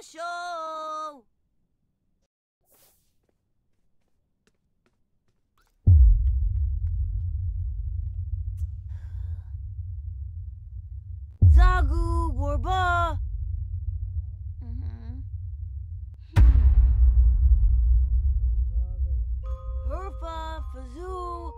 ましょう。ザグーボーバー。Herpa Fazoo.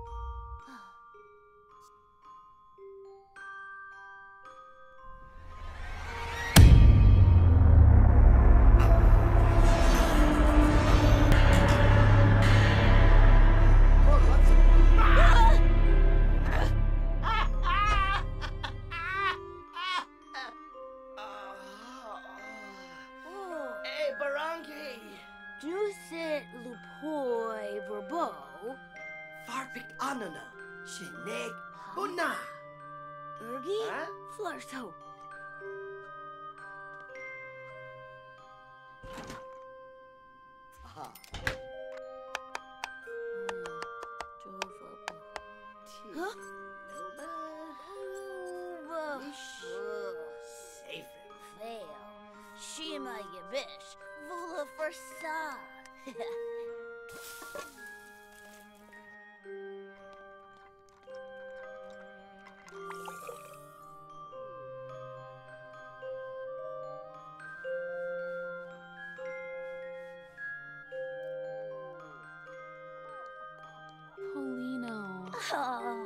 Polino. Oh.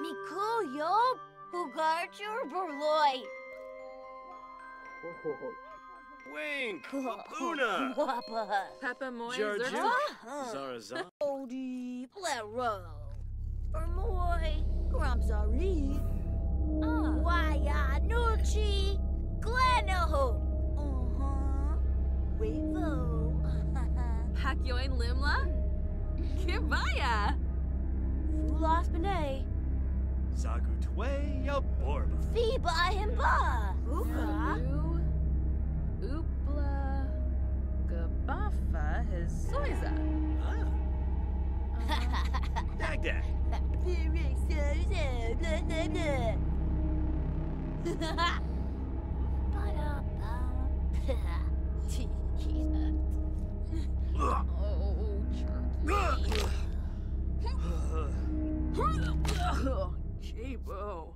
Mikul yo Bugarjur Burloy. Wing, Papuna, Papa Moy, Zaraza, Odi, Blero, Ermoy, Gramzari, Wayanuchi, Glenoho, Wavo, Pakyoin Limla, Kibaya, Fulas Benay, Zagutwe, Yaborba, Fiba Himba, Uka. Bafa his Soiza. Dagdag. Oh, Chibo.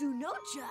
Sunocha.